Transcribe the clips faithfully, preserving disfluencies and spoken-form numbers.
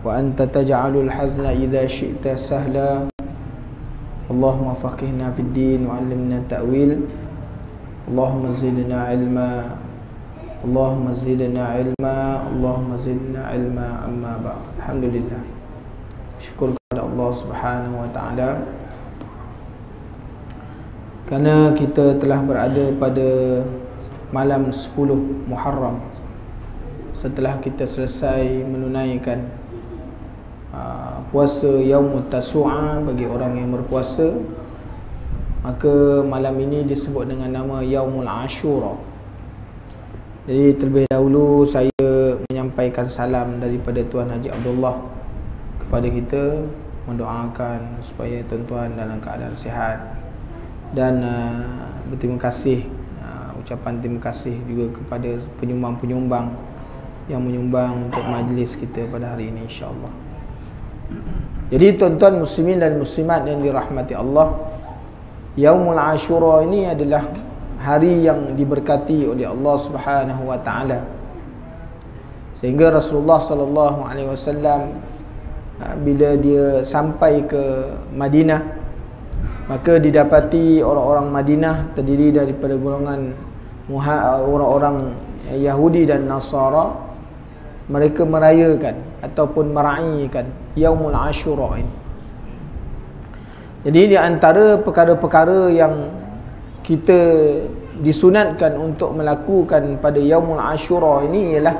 wa anta taj'alul hazna idza syi'ta sahla. Allahumma faqihna fid din wa 'allimna ta'wil. Allahumma zidna 'ilma. Allahumma zidna 'ilma. Allahumma zidna 'ilma. Amma ba'd. Alhamdulillah. Syukur kepada Allah Subhanahu wa taala karena kita telah berada pada malam sepuluh Muharram setelah kita selesai menunaikan Uh, puasa Yaumul Tasu'a bagi orang yang berpuasa, maka malam ini disebut dengan nama Yaumul Ashura. Jadi terlebih dahulu saya menyampaikan salam daripada Tuan Haji Abdullah kepada kita, mendoakan supaya tuan-tuan dalam keadaan sihat dan uh, berterima kasih, uh, ucapan terima kasih juga kepada penyumbang-penyumbang yang menyumbang untuk majlis kita pada hari ini insya-Allah. Jadi tuan-tuan muslimin dan muslimat yang dirahmati Allah, Yaumul Ashura ini adalah hari yang diberkati oleh Allah Subhanahu wa taala. Sehingga Rasulullah sallallahu alaihi wasallam bila dia sampai ke Madinah, maka didapati orang-orang Madinah terdiri daripada golongan orang-orang Yahudi dan Nasara. Mereka merayakan ataupun meraikan Yaumul Ashura ini. Jadi di antara perkara-perkara yang kita disunatkan untuk melakukan pada Yaumul Ashura ini ialah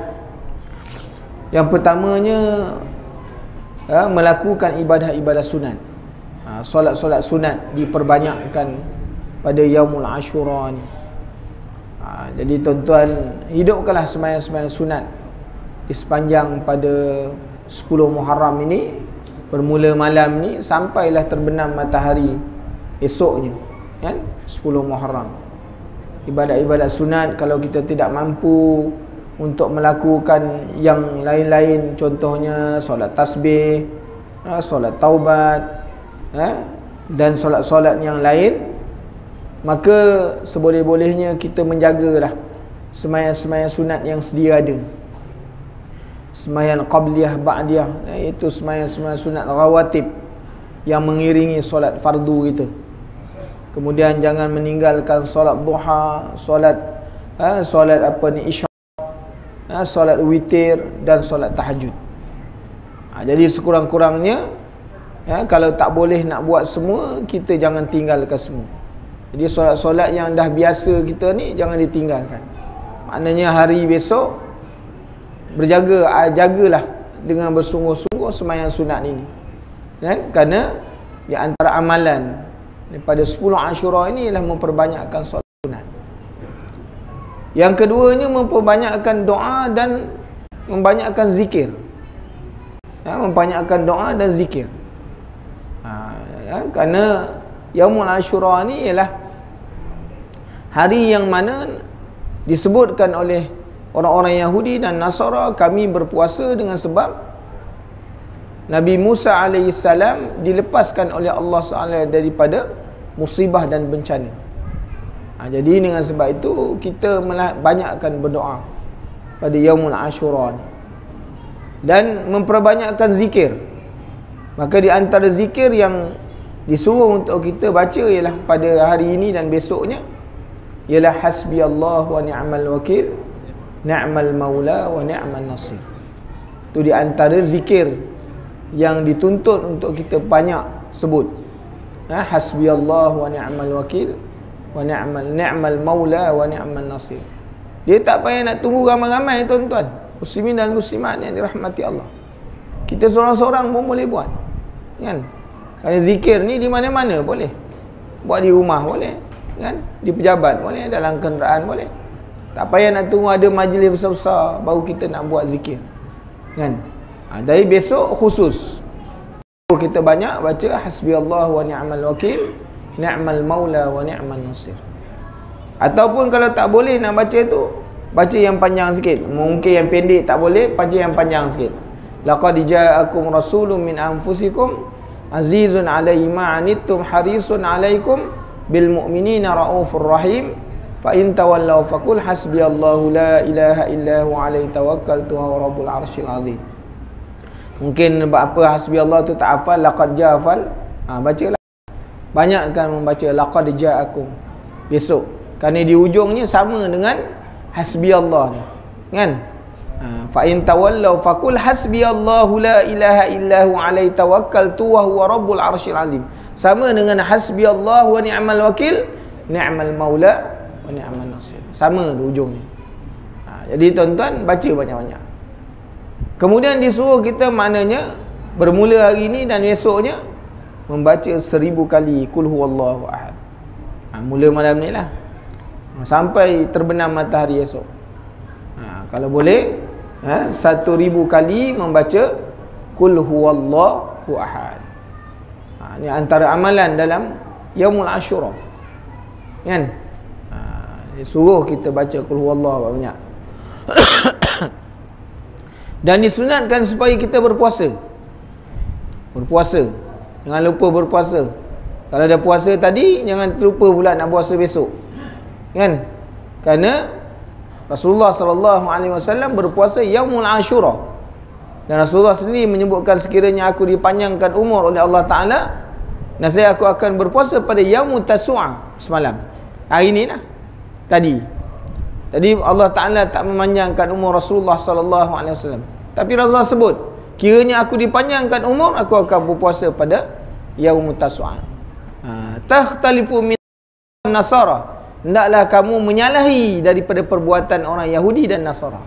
yang pertamanya ya, melakukan ibadah-ibadah sunat. Ha, solat-solat sunat diperbanyakkan pada Yaumul Ashura ini. Ha, jadi tuan-tuan hidupkanlah sembahyang-sembahyang sunat di sepanjang pada sepuluh Muharram ini, bermula malam ni sampailah terbenam matahari esoknya, kan? sepuluh Muharram. Ibadat-ibadat sunat kalau kita tidak mampu untuk melakukan yang lain-lain, contohnya solat tasbih, solat taubat dan solat-solat yang lain, maka seboleh-bolehnya kita menjagalah sembahyang-sembahyang sunat yang sedia ada. Sembahyang qabliyah, ba'diyah, itu sembahyang-sembahyang sunat rawatib yang mengiringi solat fardu kita. Kemudian jangan meninggalkan solat duha, solat ha, solat apa ni isya, ha, solat witir dan solat tahajud. Ha, jadi sekurang-kurangnya ha, kalau tak boleh nak buat semua, kita jangan tinggalkan semua. Jadi solat-solat yang dah biasa kita ni jangan ditinggalkan. Maknanya hari besok berjaga, jagalah dengan bersungguh-sungguh sembahyang sunat ini, kan? Kerana di antara amalan daripada sepuluh Ashura ini ialah memperbanyakkan solat sunat. Yang keduanya memperbanyakkan doa dan membanyakkan zikir, ya, membanyakkan doa dan zikir, ha, ya, kerana Yaumul Ashura ini ialah hari yang mana disebutkan oleh orang-orang Yahudi dan Nasara, kami berpuasa dengan sebab Nabi Musa alaihissalam dilepaskan oleh Allah Subhanahu wa taala daripada musibah dan bencana. Ha, jadi dengan sebab itu kita banyakkan berdoa pada Yaumul Ashura dan memperbanyakkan zikir. Maka di antara zikir yang disuruh untuk kita baca ialah pada hari ini dan besoknya ialah Hasbiyallahu wa ni'mal wakil, ni'mal maula wa ni'mal nasir. Itu di antara zikir yang dituntut untuk kita banyak sebut. Ha, hasbiyallahu wa ni'mal wakil wa ni'mal ni'mal maula wa ni'mal nasir. Dia tak payah nak tunggu ramai-ramai tuan-tuan, muslimin dan muslimat yang dirahmati Allah. Kita seorang-seorang pun boleh buat, kan? Kerana zikir ni di mana-mana boleh. Buat di rumah boleh, kan? Di pejabat boleh, dalam kenderaan boleh. Tak payah nak tunggu ada majlis besar-besar baru kita nak buat zikir, kan? Ha, dari besok khusus kita banyak baca hasbiyallah wa ni'mal wakil, ni'mal maula wa ni'mal nasir. Ataupun kalau tak boleh nak baca tu, baca yang panjang sikit. Mungkin yang pendek tak boleh, baca yang panjang sikit. Laqad Ja'akum rasulun min anfusikum azizun 'alaihi ma anittum harisun 'alaikum bil mu'minina raufur rahim. Fa in Tawallaw faqul hasbiyallahu la ilaha illa huwa alaihi tawakkaltu wa rabbul arsyil azim. Mungkin apa Hasbiyallahu tu tak hafal, Laqad Ja'akum, ha, bacalah. Banyakkan membaca Laqad Ja'akum besok, kerana di ujungnya sama dengan Hasbiyallah ni, kan? Ha, Fa in Tawallaw faqul Hasbiyallahu la ilaha illa huwa alaihi tawakkaltu wa huwa rabbul arsyil azim. Sama dengan Hasbiyallahu wa ni'mal wakil, ni'mal maula wa ni'mal nasir. Sama di ujungnya. Ha, jadi tuan-tuan baca banyak-banyak. Kemudian disuruh kita maknanya bermula hari ini dan esoknya membaca seribu kali Kulhu Wallahu Ahad. Ha, mula malam ni lah sampai terbenam matahari esok. Ha, kalau boleh ha, satu ribu kali membaca Kulhu Wallahu Ahad. Ha, ini antara amalan dalam Yaumul Ashura, kan? Ha, suruh kita baca Kulhu Wallahu banyak. Dan disunatkan supaya kita berpuasa. Berpuasa. Jangan lupa berpuasa. Kalau ada puasa tadi, jangan lupa pula nak puasa besok, kan? Kerana Rasulullah sallallahu alaihi wasallam berpuasa Yaumul Ashura. Dan Rasulullah sendiri menyebutkan, sekiranya aku dipanjangkan umur oleh Allah Ta'ala, nescaya aku akan berpuasa pada Yaumul Tasu'a, semalam. Hari ini lah, tadi. Jadi Allah Ta'ala tak memanjangkan umur Rasulullah sallallahu alaihi wasallam. Tapi Rasulullah sebut, kiranya aku dipanjangkan umur, aku akan berpuasa pada Yaumul Tasu'a. Takhtalifu min Nasara. Hendaklah kamu menyalahi daripada perbuatan orang Yahudi dan Nasara.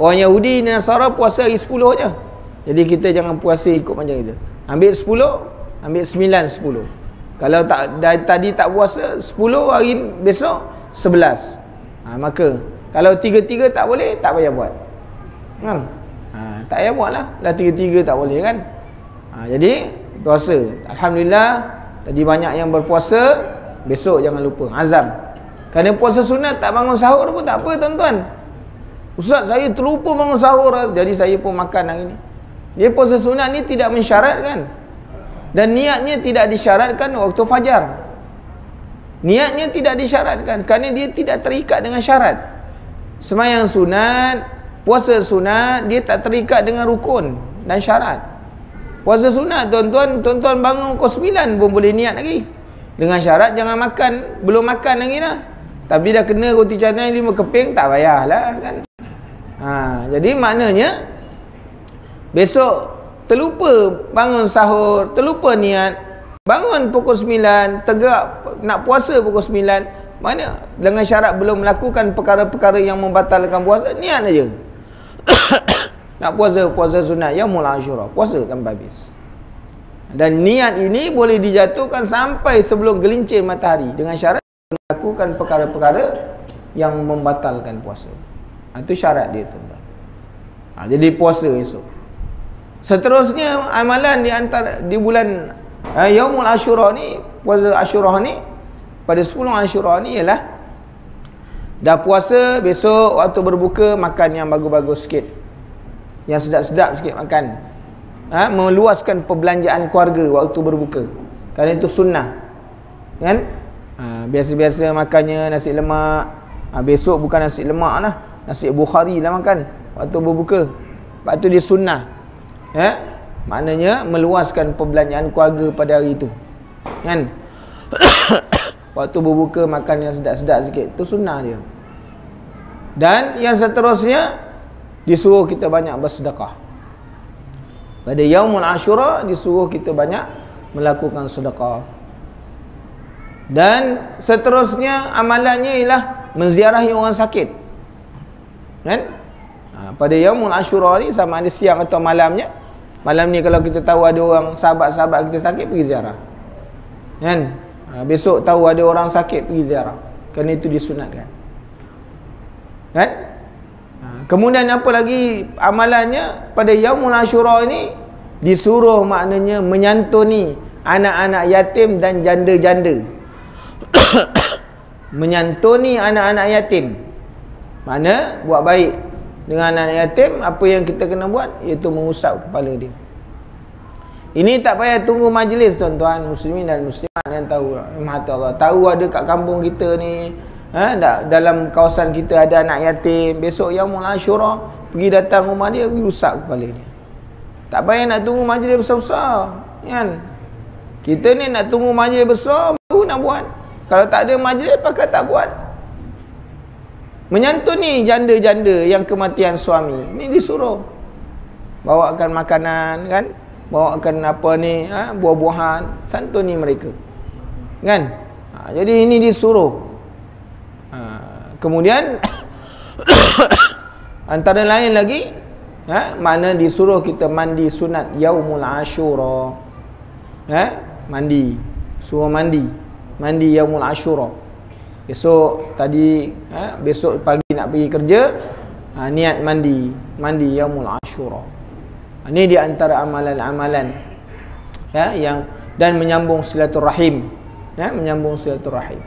Orang Yahudi dan Nasara puasa hari sepuluh je. Jadi kita jangan puasa ikut macam kita. Ambil sepuluh, ambil sembilan, sepuluh. Kalau tak, dari tadi tak puasa, sepuluh hari besok, sebelas. Ha, maka kalau tiga-tiga tak boleh, tak payah buat, kan? Ha, tak payah buat lah. Dah tiga-tiga tak boleh, kan? Ha, jadi puasa, Alhamdulillah. Tadi banyak yang berpuasa. Besok jangan lupa azam. Kerana puasa sunat tak bangun sahur pun tak apa, tuan-tuan. Ustaz, saya terlupa bangun sahur, jadi saya pun makan hari ni. Dia puasa sunat ni tidak mensyaratkan. Dan niatnya tidak disyaratkan waktu fajar. Niatnya tidak disyaratkan, kerana dia tidak terikat dengan syarat. Sembahyang sunat, puasa sunat, dia tak terikat dengan rukun dan syarat. Puasa sunat, tuan-tuan, tuan-tuan bangun pukul sembilan pun boleh niat lagi. Dengan syarat jangan makan, belum makan lagi lah. Tapi dah kena roti canai lima keping, tak payahlah, kan? Ha, jadi maknanya besok terlupa bangun sahur, terlupa niat, bangun pukul sembilan, tegak nak puasa pukul sembilan, mana dengan syarat belum melakukan perkara-perkara yang membatalkan puasa, niat aja. Nak puasa, puasa sunat Yaumul Ashura, puasa sampai habis. Dan niat ini boleh dijatuhkan sampai sebelum gelincir matahari, dengan syarat melakukan perkara-perkara yang membatalkan puasa. Ha, itu syarat dia, tuan-tuan. Ha, jadi puasa esok. Seterusnya amalan di antara di bulan Ha, Yaumul Ashura ni, puasa Ashura ni, pada sepuluh Ashura ni ialah dah puasa, besok waktu berbuka makan yang bagus-bagus sikit, yang sedap-sedap sikit makan. Ha, meluaskan perbelanjaan keluarga waktu berbuka, kerana itu sunnah, kan? Biasa-biasa makannya nasi lemak. Ha, besok bukan nasi lemak lah, nasi Bukhari lah makan waktu berbuka. Sebab tu dia sunnah, ya? Maknanya meluaskan perbelanjaan keluarga pada hari itu, kan? Waktu berbuka makan yang sedap-sedap sikit, itu sunnah dia. Dan yang seterusnya disuruh kita banyak bersedekah. Pada Yaumul Ashura disuruh kita banyak melakukan sedekah. Dan seterusnya amalannya ialah menziarahi orang sakit, kan? Ha, pada Yaumul Ashura ni, sama ada siang atau malamnya. Malam ni kalau kita tahu ada orang sahabat-sahabat kita sakit, pergi ziarah, kan? Ha, besok tahu ada orang sakit, pergi ziarah, kerana itu disunatkan, kan? Ha, kemudian apa lagi amalannya pada Yaumul Ashura ini, disuruh maknanya menyantuni anak-anak yatim dan janda-janda. Menyantuni anak-anak yatim, makna buat baik dengan anak yatim. Apa yang kita kena buat, iaitu mengusap kepala dia. Ini tak payah tunggu majlis, tuan-tuan muslimin dan muslimat yang tahu rahmat Allah. Tahu ada kat kampung kita ni, ha, dalam kawasan kita ada anak yatim, besok Yaumul Ashura, pergi datang rumah dia, pergi usap kepala dia. Tak payah nak tunggu majlis besar-besar kan? Kita ni nak tunggu majlis besar baru nak buat. Kalau tak ada majlis, pakai tak buat. Menyantuni janda-janda yang kematian suami, ni disuruh bawakan makanan kan, bawakan apa ni, ha? Buah-buahan, santuni mereka kan. Ha, jadi ini disuruh. Ha, kemudian antara lain lagi, ha, mana disuruh kita mandi sunat Yaumul Ashura. Ha, mandi, suruh mandi, mandi Yaumul Ashura. Besok tadi, ha, besok pagi nak pergi kerja, ha, niat mandi, mandi Yaumul Ashura. Ha, ini di antara amalan-amalan, ha, yang dan menyambung silaturahim. Ya, menyambung silaturahim.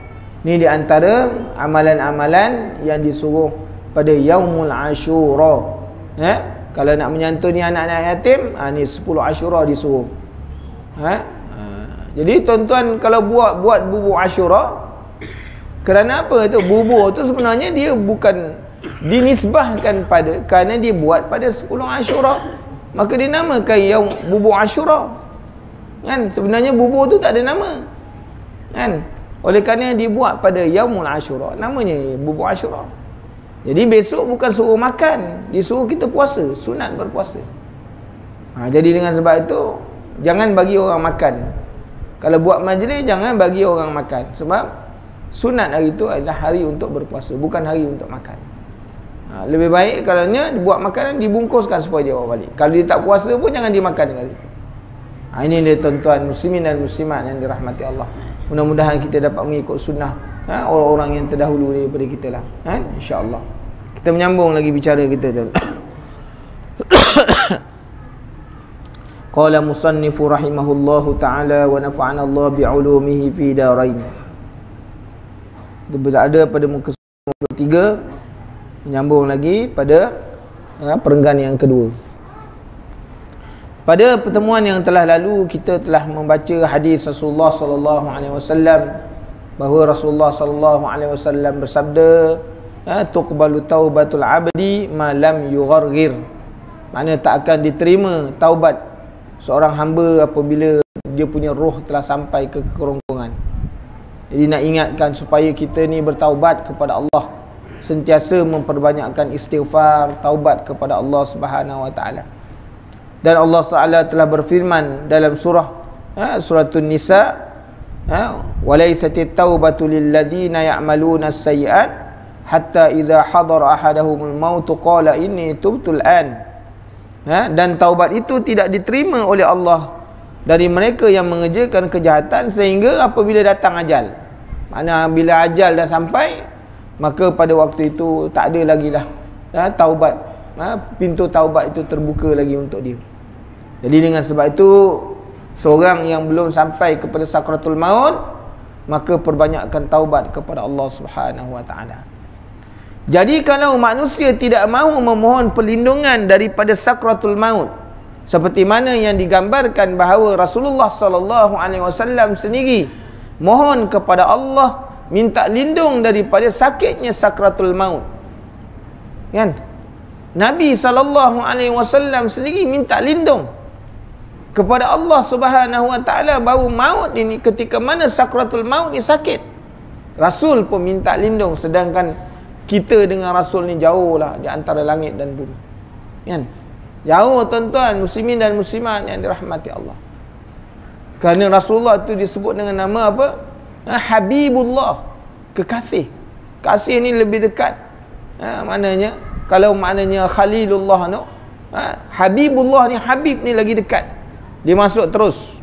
Ini di antara amalan-amalan yang disuruh pada Yaumul Ashura. Ya, kalau nak menyantuni anak-anak yatim, ha, ni sepuluh Ashura disuruh. Ha? Ha. Jadi tuan-tuan kalau buat buat bubur Ashura, kerana apa tu? Bubur tu sebenarnya dia bukan dinisbahkan pada, kerana dia buat pada sepuluh Ashura. Maka dinamakan Yaum bubur Ashura. Kan? Sebenarnya bubur tu tak ada nama. Kan? Oleh kerana dibuat pada Yaumul Ashura, namanya bubur Ashura. Jadi besok bukan suruh makan, disuruh kita puasa, sunat berpuasa. Ha, jadi dengan sebab itu jangan bagi orang makan. Kalau buat majlis jangan bagi orang makan, sebab sunat hari itu adalah hari untuk berpuasa, bukan hari untuk makan. Ha, lebih baik kalau dia buat makanan dibungkuskan supaya dia bawa balik. Kalau dia tak puasa pun jangan dimakan dengan itu. Ha, ini dia tuan-tuan muslimin dan muslimat yang dirahmati Allah. Mudah-mudahan kita dapat mengikut sunnah orang-orang ha? yang terdahulu daripada kita lah. Ha? InsyaAllah. Kita menyambung lagi bicara kita. Qala musannifu rahimahullahu ta'ala wa nafa'ana Allah bi'ulumihi fi darain. Kita berada pada muka dua puluh tiga, menyambung lagi pada ha, perenggan yang kedua. Pada pertemuan yang telah lalu, kita telah membaca hadis Rasulullah sallallahu alaihi wasallam bahawa Rasulullah sallallahu alaihi wasallam bersabda, tuqbalu taubatul abdi ma lam yughargir. Maknanya tak akan diterima taubat seorang hamba apabila dia punya roh telah sampai ke kerongkongan. Jadi nak ingatkan supaya kita ni bertaubat kepada Allah, sentiasa memperbanyakkan istighfar, taubat kepada Allah Subhanahu wa taala. Dan Allah Taala telah berfirman dalam surah ha, suratul Nisa, ha, walaisatit taubatu lil ladzina ya'maluna as-sayyi'at hatta idza hadara ahaduhumul maut qala inni tubtul an. Ha, dan taubat itu tidak diterima oleh Allah dari mereka yang mengerjakan kejahatan sehingga apabila datang ajal. Makna bila ajal dah sampai, maka pada waktu itu tak ada lagilah ha, taubat. Ha, pintu taubat itu terbuka lagi untuk dia. Jadi dengan sebab itu seorang yang belum sampai kepada Sakratul Maut, maka perbanyakkan taubat kepada Allah Subhanahu wa taala. Jadi kalau manusia tidak mahu memohon perlindungan daripada Sakratul Maut, seperti mana yang digambarkan bahawa Rasulullah sallallahu alaihi wasallam sendiri mohon kepada Allah minta lindung daripada sakitnya Sakratul Maut. Kan? Nabi sallallahu alaihi wasallam sendiri minta lindung kepada Allah Subhanahu wa taala bahawa maut ini, ketika mana Sakratul Maut ni sakit, Rasul pun minta lindung, sedangkan kita dengan Rasul ni jauh lah, di antara langit dan bumi kan? Jauh tuan-tuan muslimin dan muslimat yang dirahmati Allah. Kerana Rasulullah tu disebut dengan nama apa? Ha, Habibullah, kekasih. Kasih ni lebih dekat, ha, maknanya kalau maknanya Khalilullah tu, ha, Habibullah ni, Habib ni lagi dekat, dia masuk terus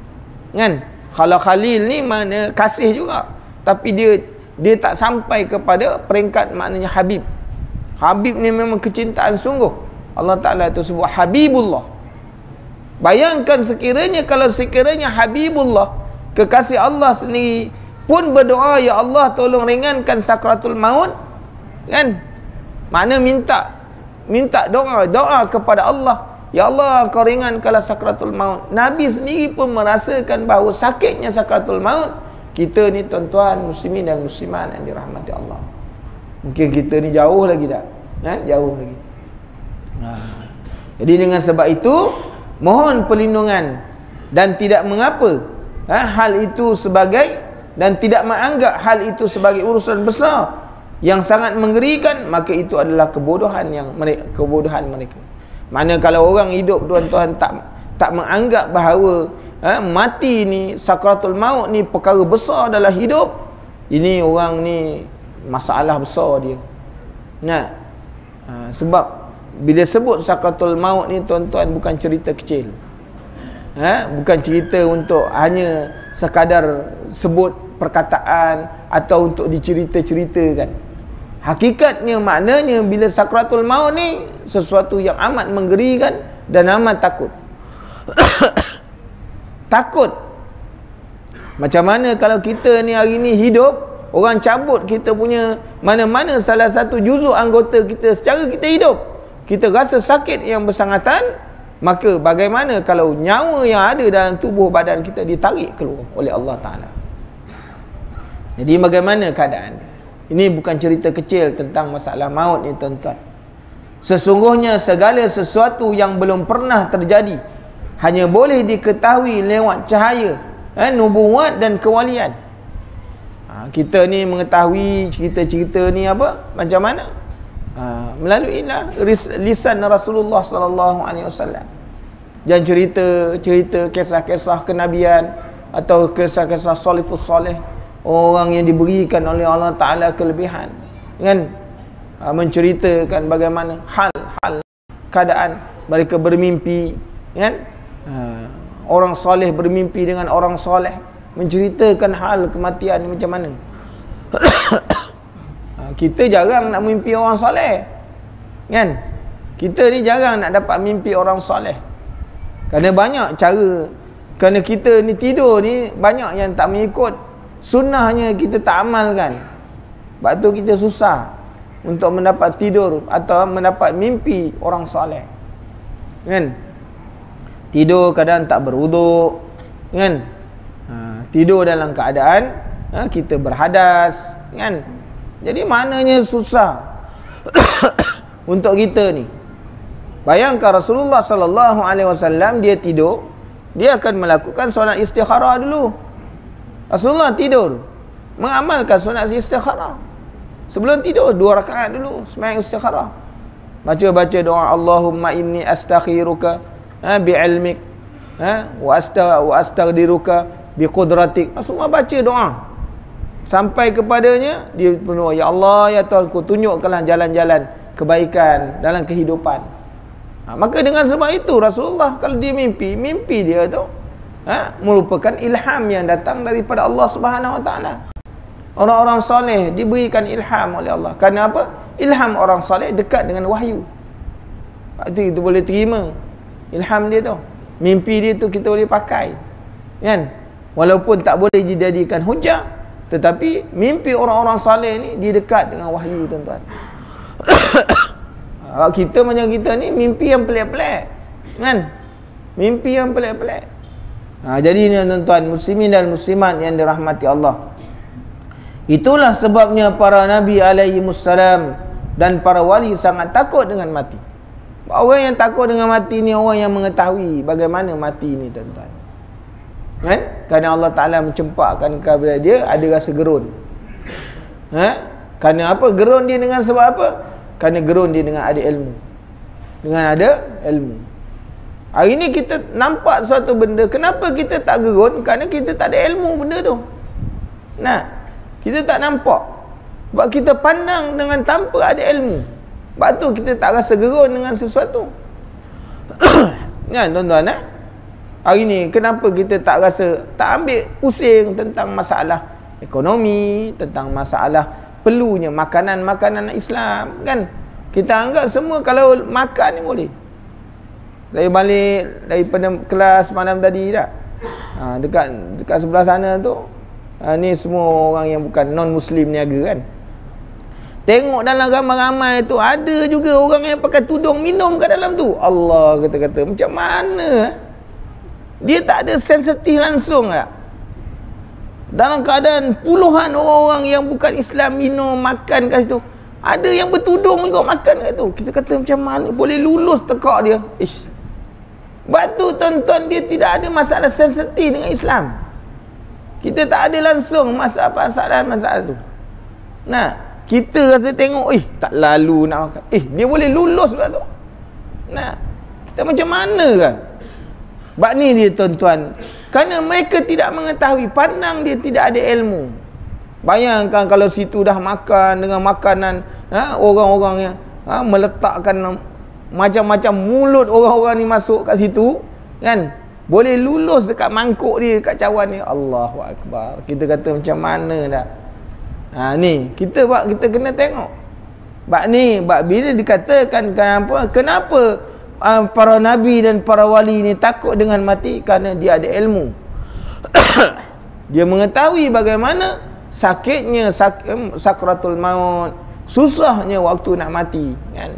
kan. Kalau Khalil ni mana kasih juga, tapi dia dia tak sampai kepada peringkat maknanya Habib. Habib ni memang kecintaan sungguh. Allah Ta'ala itu sebut Habibullah. Bayangkan sekiranya kalau sekiranya Habibullah, kekasih Allah sendiri pun berdoa, ya Allah tolong ringankan Sakratul Maut kan. Makna minta minta doa doa kepada Allah, ya Allah kau ringankanlah Sakratul Maut. Nabi sendiri pun merasakan bahawa sakitnya Sakratul Maut. Kita ni tuan-tuan muslimin dan muslimat yang dirahmati Allah, mungkin kita ni jauh lagi dah kan? Jauh lagi. Nah, jadi dengan sebab itu mohon perlindungan dan tidak mengapa ha, hal itu sebagai dan tidak menganggap hal itu sebagai urusan besar yang sangat mengerikan, maka itu adalah kebodohan yang mereka, kebodohan mereka. Mana kalau orang hidup tuan-tuan tak tak menganggap bahawa ha, mati ni, sakratul maut ni perkara besar dalam hidup, ini orang ni masalah besar dia. Nah, ha, sebab bila sebut sakratul maut ni tuan-tuan bukan cerita kecil, ha? Bukan cerita untuk hanya sekadar sebut perkataan atau untuk dicerita-ceritakan. Hakikatnya maknanya bila sakratul maut ni sesuatu yang amat menggerikan dan amat takut. Takut macam mana kalau kita ni hari ni hidup, orang cabut kita punya mana-mana salah satu juzuk anggota kita secara kita hidup, kita rasa sakit yang bersangatan, maka bagaimana kalau nyawa yang ada dalam tubuh badan kita ditarik keluar oleh Allah Ta'ala? Jadi bagaimana keadaan? Ini bukan cerita kecil tentang masalah maut ni tuan-tuan. Sesungguhnya segala sesuatu yang belum pernah terjadi hanya boleh diketahui lewat cahaya eh, nubuat dan kewalian. Ha, kita ni mengetahui cerita-cerita ni apa, macam mana? Ha, melalui lah lisan Rasulullah sallallahu alaihi wasallam. Dan cerita-cerita kisah-kisah kenabian atau kisah-kisah salafus soleh, orang yang diberikan oleh Allah Taala kelebihan, kan? Ha, menceritakan bagaimana hal-hal keadaan mereka bermimpi, kan? Ha, orang soleh bermimpi dengan orang soleh, menceritakan hal kematian macam mana. Kita jarang nak mimpi orang soleh, kan? Kita ni jarang nak dapat mimpi orang soleh kerana banyak cara, kerana kita ni tidur ni banyak yang tak mengikut sunnahnya, kita tak amalkan. Sebab tu kita susah untuk mendapat tidur atau mendapat mimpi orang soleh, kan? Tidur kadang tak berwuduk, kan? Ha, tidur dalam keadaan ha, kita berhadas, kan? Jadi maknanya susah untuk kita ni. Bayangkan Rasulullah sallallahu alaihi wasallam dia tidur, dia akan melakukan solat istikharah dulu. Rasulullah tidur mengamalkan solat istikharah. Sebelum tidur dua rakaat dulu sembahyang istikharah. Baca-baca doa Allahumma inni astakhiruka ha, bi ilmik ha, wa asta wa astaqdiruka bi qudratik. Rasulullah baca doa sampai kepadanya dia berdoa, ya Allah, ya Tuhanku, tunjukkanlah jalan-jalan kebaikan dalam kehidupan. Ha, maka dengan sebab itu Rasulullah kalau dia mimpi, mimpi dia tu ha, merupakan ilham yang datang daripada Allah Subhanahu Wa Taala. Orang-orang soleh diberikan ilham oleh Allah. Kerana apa? Ilham orang soleh dekat dengan wahyu. Itu kita boleh terima ilham dia tu, mimpi dia tu kita boleh pakai, kan? Walaupun tak boleh dijadikan hujah, tetapi mimpi orang-orang saleh ni dia dekat dengan wahyu tuan-tuan. Kita macam kita ni mimpi yang pelik-pelik, kan? Mimpi yang pelik-pelik. Ha, jadi ni tuan-tuan muslimin dan muslimat yang dirahmati Allah, itulah sebabnya para nabi alaihi wassalam dan para wali sangat takut dengan mati. Orang yang takut dengan mati ni orang yang mengetahui bagaimana mati ni tuan-tuan, kan? Kerana Allah Ta'ala mencempakkan kepada dia ada rasa gerun. Ha? Kerana apa? Gerun dia dengan sebab apa? Kerana gerun dia dengan ada ilmu. Dengan ada ilmu. Hari ni kita nampak suatu benda, kenapa kita tak gerun? Kerana kita tak ada ilmu benda tu. Nah, kita tak nampak. Sebab kita pandang dengan tanpa ada ilmu. Sebab tu kita tak rasa gerun dengan sesuatu. Kan tuan-tuan, eh? Hari ni kenapa kita tak rasa, tak ambil pusing tentang masalah ekonomi, tentang masalah perlunya makanan-makanan Islam, kan? Kita anggap semua kalau makan ni boleh. Saya balik daripada kelas malam tadi tak? Ha, dekat dekat sebelah sana tu ha, ni semua orang yang bukan non-Muslim niaga, kan? Tengok dalam ramai-ramai tu ada juga orang yang pakai tudung minum kat dalam tu. Allah, kata-kata macam mana? Dia tak ada sensitif langsung tak? Dalam keadaan puluhan orang-orang yang bukan Islam minum, makan kat situ, ada yang bertudung juga makan kat situ. Kita kata macam mana boleh lulus tekak dia? Ish, Batu tuan-tuan, dia tidak ada masalah sensitif dengan Islam. Kita tak ada langsung masalah-masalah tu. Nah, kita rasa tengok, eh tak lalu nak makan. Eh, dia boleh lulus pula tu. Nah, kita macam mana kan? Bab ni dia tuan-tuan. Kerana mereka tidak mengetahui, pandang dia tidak ada ilmu. Bayangkan kalau situ dah makan dengan makanan ha, orang-orang yang ha, meletakkan macam-macam mulut orang-orang ni masuk kat situ kan, boleh lulus dekat mangkuk dia, dekat cawan ni. Allahu Akbar. Kita kata macam mana dah ha, ni kita buat, kita kena tengok bab ni. Bab bila dikatakan kenapa kenapa uh, para nabi dan para wali ni takut dengan mati, kerana dia ada ilmu. Dia mengetahui bagaimana sakitnya sak, eh, sakratul maut, susahnya waktu nak mati kan.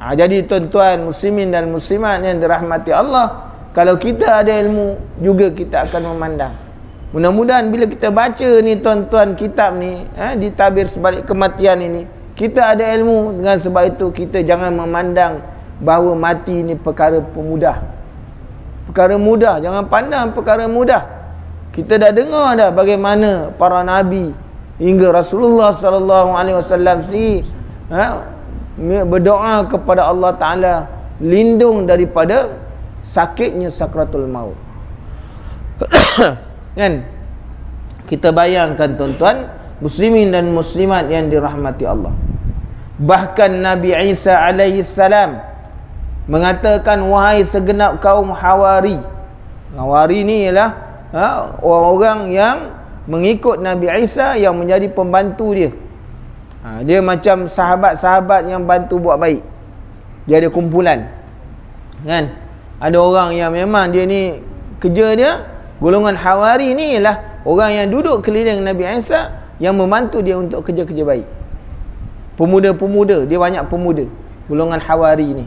Ha, jadi tuan-tuan muslimin dan muslimat yang dirahmati Allah, kalau kita ada ilmu juga kita akan memandang. Mudah-mudahan bila kita baca ni tuan-tuan kitab ni eh, di tabir sebalik kematian ini, kita ada ilmu. Dengan sebab itu kita jangan memandang bahawa mati ni perkara pemudah, perkara mudah. Jangan pandang perkara mudah. Kita dah dengar dah bagaimana para nabi hingga Rasulullah sallallahu alaihi wasallam sendiri ha, berdoa kepada Allah Ta'ala lindung daripada sakitnya sakratul maut. Kan? Kita bayangkan tuan-tuan muslimin dan muslimat yang dirahmati Allah, bahkan Nabi Isa alaihi salam mengatakan, wahai segenap kaum Hawari. Hawari ni ialah orang-orang yang mengikut Nabi Isa, yang menjadi pembantu dia. Ha, dia macam sahabat-sahabat yang bantu buat baik. Dia ada kumpulan kan? Ada orang yang memang dia ni kerja dia, golongan Hawari ni ialah orang yang duduk keliling Nabi Isa, yang membantu dia untuk kerja-kerja baik. Pemuda-pemuda, dia banyak pemuda golongan Hawari ni.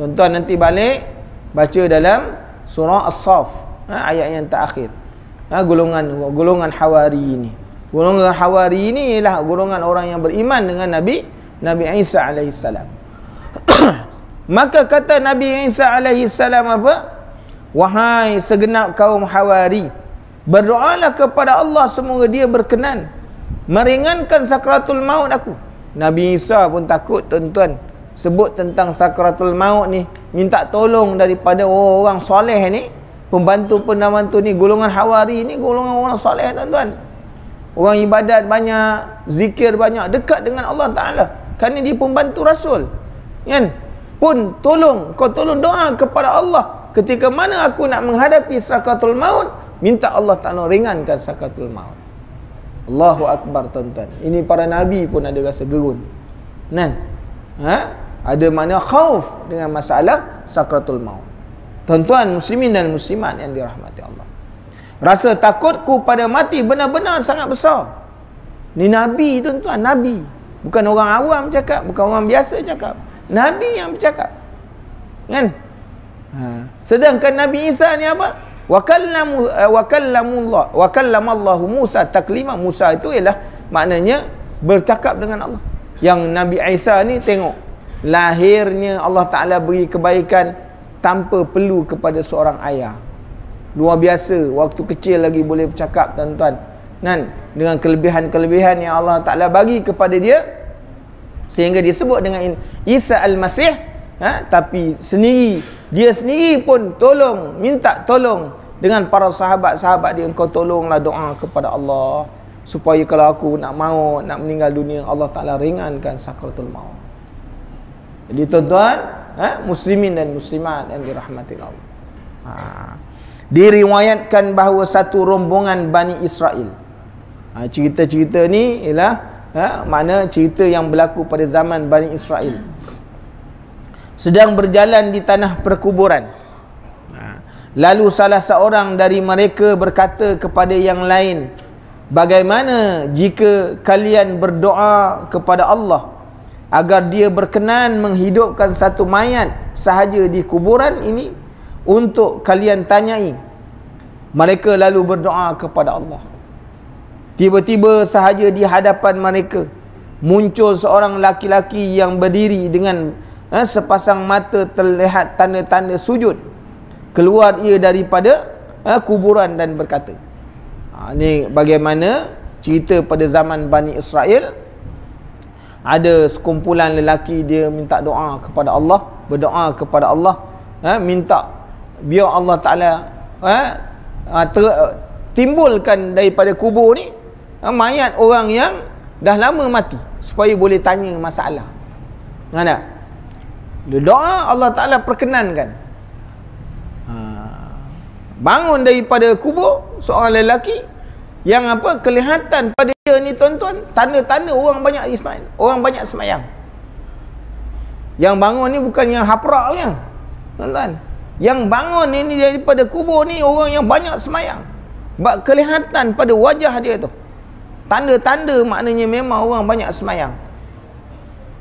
Tuan-tuan nanti balik baca dalam surah As-Saff ha, ayat yang terakhir ha, golongan golongan Hawari ni. Golongan Hawari ini ialah golongan orang yang beriman dengan Nabi Nabi Isa alaihissalam. Maka kata Nabi Isa alaihissalam apa? Wahai segenap kaum Hawari, berdoalah kepada Allah semoga dia berkenan meringankan sakratul maut aku. Nabi Isa pun takut tuan-tuan, sebut tentang sakratul maut ni, minta tolong daripada orang soleh ni, pembantu-pembantu ni. Golongan Hawari ni golongan orang soleh tuan-tuan, orang ibadat banyak, zikir banyak, dekat dengan Allah Ta'ala, kerana dia pembantu Rasul kan? Pun tolong, kau tolong doa kepada Allah ketika mana aku nak menghadapi sakratul maut, minta Allah Ta'ala ringankan sakratul maut. Allahu Akbar tuan-tuan. Ini para nabi pun ada rasa gerun kan? Ha? Ada makna khauf dengan masalah sakratul maut. Tuan-tuan muslimin dan muslimat yang dirahmati Allah, rasa takutku pada mati benar-benar sangat besar. Ni Nabi tuan-tuan, Nabi. Bukan orang awam cakap, bukan orang biasa cakap. Nabi yang bercakap. Kan? Ha. Sedangkan Nabi Isa ni apa? Wa kallamu wa kallamullah wa kallamallahu Musa taklima. Musa itu ialah maknanya bercakap dengan Allah. Yang Nabi Isa ni tengok, lahirnya Allah Ta'ala beri kebaikan tanpa perlu kepada seorang ayah. Luar biasa, waktu kecil lagi boleh bercakap tuan-tuan. Nan, dengan kelebihan-kelebihan yang Allah Ta'ala bagi kepada dia, sehingga disebut dengan Isa Al-Masih ha? Tapi sendiri, dia sendiri pun tolong, minta tolong dengan para sahabat-sahabat dia, engkau tolonglah doa kepada Allah supaya kalau aku nak maut, nak meninggal dunia, Allah Ta'ala ringankan sakratul maut. Jadi tuan-tuan ha? Muslimin dan muslimat yang dirahmati Allah, ha. Diriwayatkan bahawa satu rombongan Bani Israel. Cerita-cerita ha, ni ialah ha, makna cerita yang berlaku pada zaman Bani Israel, sedang berjalan di tanah perkuburan. ha. Lalu salah seorang dari mereka berkata kepada yang lain, bagaimana jika kalian berdoa kepada Allah agar dia berkenan menghidupkan satu mayat sahaja di kuburan ini untuk kalian tanyai. Mereka lalu berdoa kepada Allah. Tiba-tiba sahaja di hadapan mereka muncul seorang laki-laki yang berdiri dengan eh, sepasang mata terlihat tanda-tanda sujud. keluar ia daripada ha, kuburan dan berkata. Ha, ini bagaimana cerita pada zaman Bani Israel. Ada sekumpulan lelaki dia minta doa kepada Allah, berdoa kepada Allah, ha, minta biar Allah Ta'ala ha, ter, timbulkan daripada kubur ni ha, mayat orang yang dah lama mati supaya boleh tanya masalah. Faham tak? Dia doa, Allah Ta'ala perkenankan. Ha, bangun daripada kubur seorang lelaki yang apa kelihatan pada dia ni tuan-tuan tanda-tanda orang banyak ismail, orang banyak semayang. Yang bangun ni bukan yang haprak punya, tuan-tuan. Yang bangun ni daripada kubur ni orang yang banyak semayang. Bak kelihatan pada wajah dia tu. Tanda-tanda maknanya memang orang banyak semayang.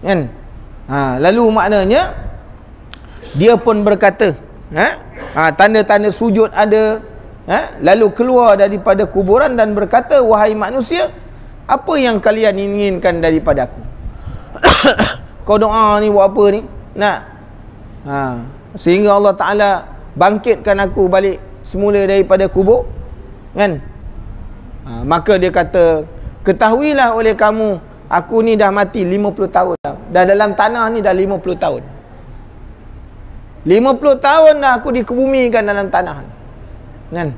Kan? Ha, lalu maknanya dia pun berkata, ha? Ha, tanda-tanda sujud ada. Ha? Lalu keluar daripada kuburan dan berkata, wahai manusia, apa yang kalian inginkan daripada aku? Kau doa ni buat apa ni? Nak ha. Sehingga Allah Ta'ala bangkitkan aku balik semula daripada kubur, kan? Ha. Maka dia kata, ketahuilah oleh kamu, aku ni dah mati lima puluh tahun dah. Dah dalam tanah ni dah lima puluh tahun. lima puluh tahun dah aku dikebumikan dalam tanah ni. Kan?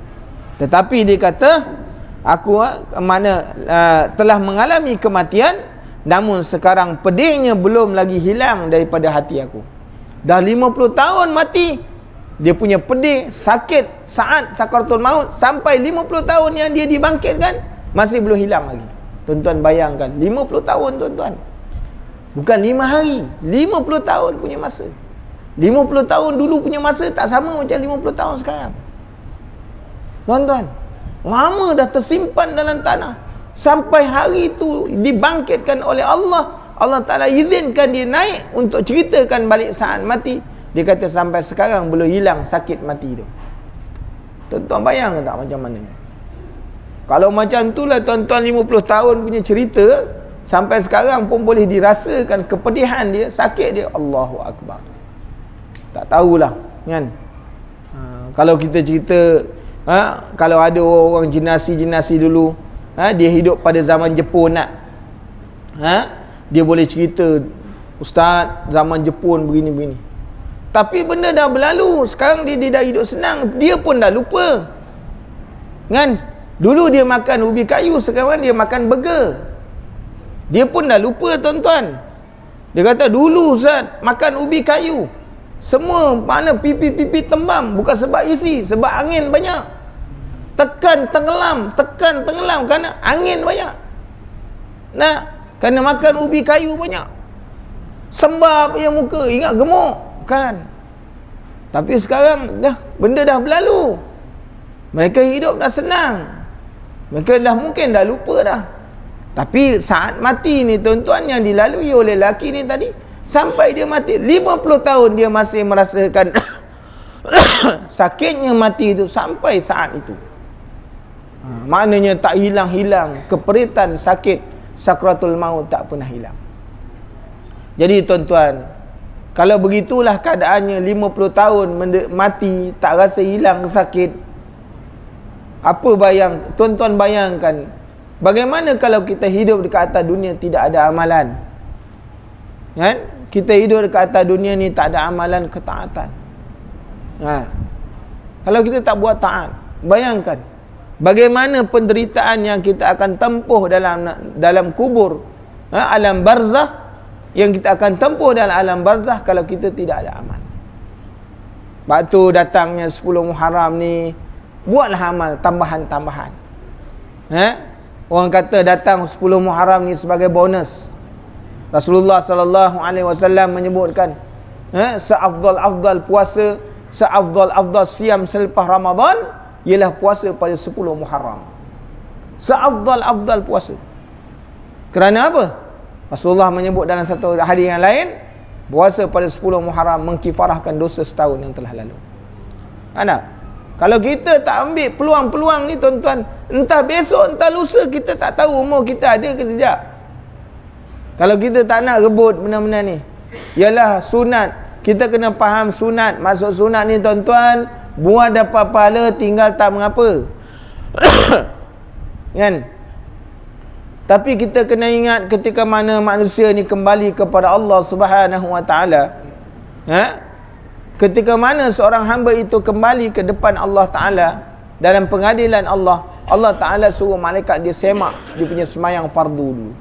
Tetapi dia kata aku mana uh, telah mengalami kematian, namun sekarang pedihnya belum lagi hilang daripada hati aku. Dah lima puluh tahun mati, dia punya pedih, sakit saat sakaratul maut sampai lima puluh tahun yang dia dibangkitkan masih belum hilang lagi. Tuan-tuan bayangkan, lima puluh tahun tuan-tuan. Bukan lima hari, lima puluh tahun punya masa. lima puluh tahun dulu punya masa tak sama macam lima puluh tahun sekarang. Tuan-tuan, lama dah tersimpan dalam tanah. Sampai hari itu dibangkitkan oleh Allah. Allah Ta'ala izinkan dia naik untuk ceritakan balik saat mati. Dia kata sampai sekarang belum hilang sakit mati tu. Tuan-tuan bayang tak macam mana? Kalau macam itulah tuan-tuan lima puluh tahun punya cerita, sampai sekarang pun boleh dirasakan kepedihan dia, sakit dia. Allahu Akbar. Tak tahulah, kan? Ha, kalau kita cerita, ha, kalau ada orang generasi-generasi dulu, ha, dia hidup pada zaman Jepun nak, ha, dia boleh cerita, ustaz zaman Jepun begini-begini. Tapi benda dah berlalu. Sekarang dia, dia dah hidup senang, dia pun dah lupa, kan? Dulu dia makan ubi kayu, sekarang dia makan burger. Dia pun dah lupa tuan-tuan. Dia kata dulu ustaz makan ubi kayu, semua mana pipi-pipi tembam, bukan sebab isi, sebab angin banyak. Tekan tenggelam, tekan tenggelam kerana angin banyak. Nak kena makan ubi kayu banyak. Sembab yang muka, ingat gemuk, kan? Tapi sekarang dah benda dah berlalu. Mereka hidup dah senang. Mereka dah mungkin dah lupa dah. Tapi saat mati ni tuan-tuan yang dilalui oleh lelaki ni tadi, sampai dia mati lima puluh tahun dia masih merasakan sakitnya mati itu sampai saat itu. Ha, maknanya tak hilang-hilang keperitan sakit sakratul maut, tak pernah hilang. Jadi tuan-tuan, kalau begitulah keadaannya, lima puluh tahun mati tak rasa hilang sakit. Apa bayang tuan-tuan bayangkan bagaimana kalau kita hidup dekat atas dunia tidak ada amalan? Kan? Kita hidup dekat atas dunia ni tak ada amalan ketaatan. Ha. Kalau kita tak buat taat, bayangkan bagaimana penderitaan yang kita akan tempuh dalam dalam kubur, ha, alam barzah, yang kita akan tempuh dalam alam barzah kalau kita tidak ada amal. Waktu datangnya sepuluh Muharram ni, buatlah amal tambahan-tambahan. Ha? Orang kata datang sepuluh Muharram ni sebagai bonus. Rasulullah sallallahu alaihi wasallam menyebutkan, eh, seafdal-afdal puasa, seafdal-afdal siam selepas Ramadan ialah puasa pada sepuluh Muharram. Seafdal-afdal puasa. Kerana apa? Rasulullah menyebut dalam satu hadis yang lain, puasa pada sepuluh Muharram mengkifarahkan dosa setahun yang telah lalu. Anak, kalau kita tak ambil peluang-peluang ni tuan-tuan, entah besok entah lusa kita tak tahu umur kita ada ke tidak. Kalau kita tak nak rebut benda-benda ni, ialah sunat. Kita kena faham sunat. Maksud sunat ni tuan-tuan, Buat dapat pahala, tinggal tak mengapa. Kan? Tapi kita kena ingat ketika mana manusia ni kembali kepada Allah Subhanahu Wa Taala. Ketika mana seorang hamba itu kembali ke depan Allah Taala dalam pengadilan Allah, Allah Taala suruh malaikat dia semak dia punya semayang fardu dulu.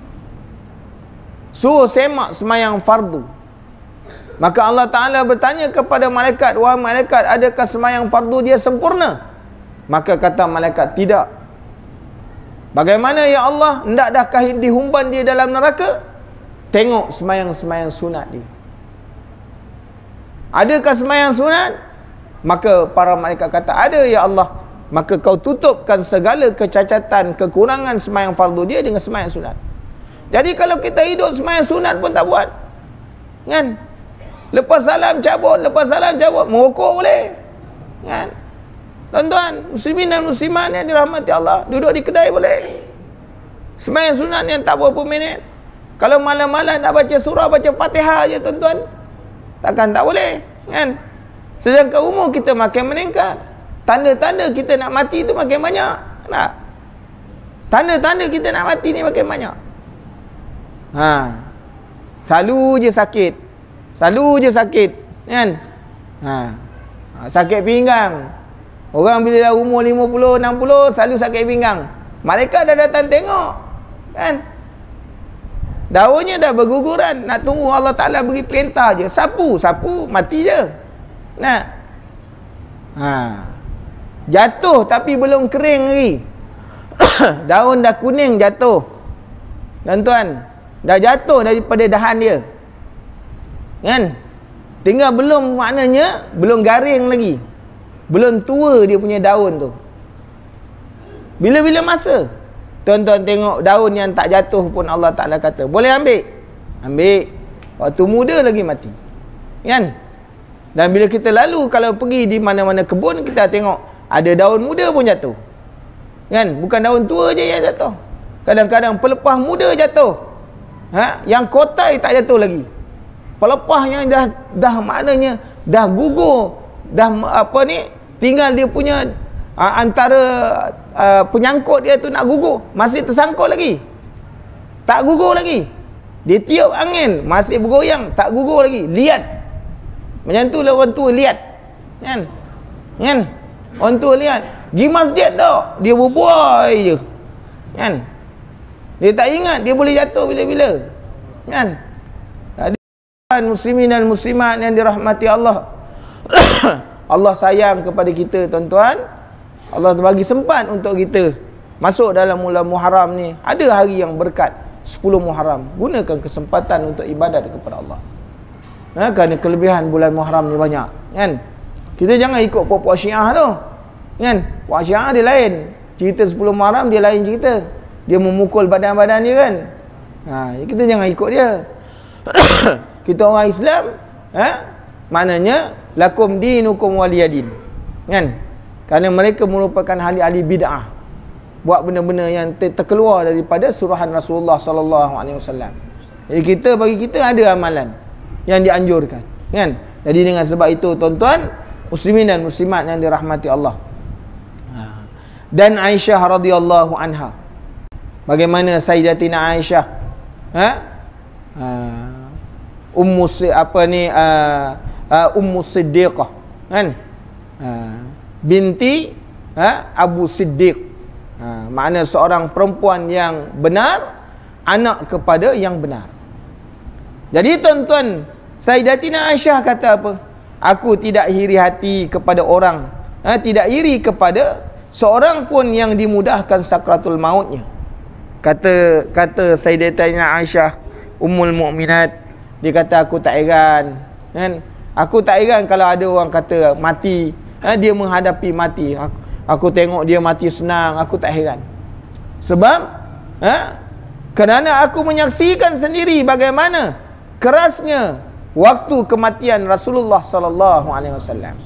Suruh semak semayang fardu. Maka Allah Taala bertanya kepada malaikat, "Wahai malaikat, adakah semayang fardu dia sempurna?" Maka kata malaikat, "Tidak." Bagaimana ya Allah, hendak dah kahit dihumban dia dalam neraka? Tengok semayang-semayang sunat dia. Adakah semayang sunat? Maka para malaikat kata, ada ya Allah. Maka kau tutupkan segala kecacatan, kekurangan semayang fardu dia dengan semayang sunat. Jadi kalau kita hidup semayang sunat pun tak buat. Kan? Lepas salam cabut, lepas salam cabut, merokok boleh. Kan? Tuan-tuan, muslimin dan muslimat yang dirahmati Allah, duduk di kedai boleh. Sembahyang sunat yang tak berapa minit. Kalau malam-malam nak baca surah, baca Fatihah je tuan-tuan, takkan tak boleh, kan? Sedangkan umur kita makin meningkat. Tanda-tanda kita nak mati tu makin banyak. Nak? Tanda-tanda kita nak mati ni makin banyak. Ha. Selalu je sakit. Selalu je sakit, kan? Ha. Sakit pinggang. Orang bila dah umur lima puluh enam puluh selalu sakit pinggang. Malaikat dah datang tengok, kan? Daunnya dah berguguran, nak tunggu Allah Taala beri perintah je. Sapu, sapu, mati je. Nak. Ha. Jatuh tapi belum kering lagi. Daun dah kuning jatuh. Tuan-tuan, dah jatuh daripada dahan dia. Kan? Tinggal belum, maknanya belum garing lagi. Belum tua dia punya daun tu. Bila-bila masa tuan-tuan tengok daun yang tak jatuh pun Allah Ta'ala kata boleh ambil. Ambil. Waktu muda lagi mati, kan? Dan bila kita lalu, kalau pergi di mana-mana kebun, kita tengok ada daun muda pun jatuh, kan? Bukan daun tua je yang jatuh. Kadang-kadang pelepah muda jatuh. Ha? Yang kotai tak jatuh lagi. Pelepah yang dah, dah maknanya dah gugur, dah apa ni, tinggal dia punya uh, antara uh, penyangkut dia tu nak gugur, masih tersangkut lagi, tak gugur lagi. Dia tiup angin masih bergoyang, tak gugur lagi. Lihat macam tu lah orang tua, lihat, kan? Kan orang tua lihat pergi masjid tak, dia berbuai je, kan? Dia tak ingat dia boleh jatuh bila-bila, kan? Tadi muslimin dan muslimat yang dirahmati Allah, Allah sayang kepada kita tuan-tuan. Allah bagi sempat untuk kita masuk dalam bulan Muharram ni. Ada hari yang berkat, sepuluh Muharram. Gunakan kesempatan untuk ibadat kepada Allah. Ha, kerana kelebihan bulan Muharram ni banyak, kan? Kita jangan ikut puak-puak Syiah tu, kan? Puak Syiah dia lain cerita, sepuluh Muharram dia lain cerita. Dia memukul badan-badan dia, kan? Ha, kita jangan ikut dia. Kita orang Islam, ha? Maknanya lakum dinukum waliyadin, kan? Kerana mereka merupakan ahli-ahli bid'ah, buat benda-benda yang ter terkeluar daripada suruhan Rasulullah sallallahu alaihi wasallam. Jadi kita, bagi kita ada amalan yang dianjurkan, kan? Jadi dengan sebab itu tuan-tuan muslimin dan muslimat yang dirahmati Allah. Dan Aisyah radhiyallahu anha, bagaimana Sayyidatina Aisyah, ha? Ha. Ummu apa ni, uh, Uh, Ummu Siddiqah, kan? Uh, binti uh, Abu Siddiq, uh, makna seorang perempuan yang benar, anak kepada yang benar. Jadi tuan-tuan, Sayyidatina Aisyah kata apa? Aku tidak iri hati kepada orang, uh, tidak iri kepada seorang pun yang dimudahkan sakratul mautnya. Kata kata Sayyidatina Aisyah Ummul Mukminat, dia kata aku tak heran, kan? Aku tak heran kalau ada orang kata mati, eh, dia menghadapi mati. Aku, aku tengok dia mati senang, aku tak heran. Sebab, eh, kerana aku menyaksikan sendiri bagaimana kerasnya waktu kematian Rasulullah sallallahu alaihi wasallam.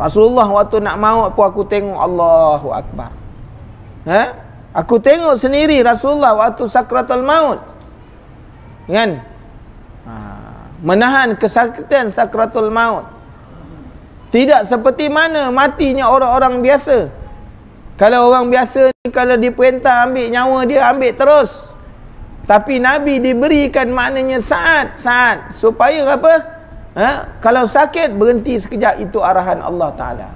Rasulullah waktu nak maut pun aku tengok, Allahu Akbar. Eh? Aku tengok sendiri Rasulullah waktu sakratul maut, kan? Ha. Menahan kesakitan sakratul maut. Tidak seperti mana matinya orang-orang biasa. Kalau orang biasa ni, kalau diperintah ambil nyawa dia, ambil terus. Tapi Nabi diberikan maknanya saat-saat. Supaya apa? Ha? Kalau sakit, berhenti sekejap. Itu arahan Allah Ta'ala.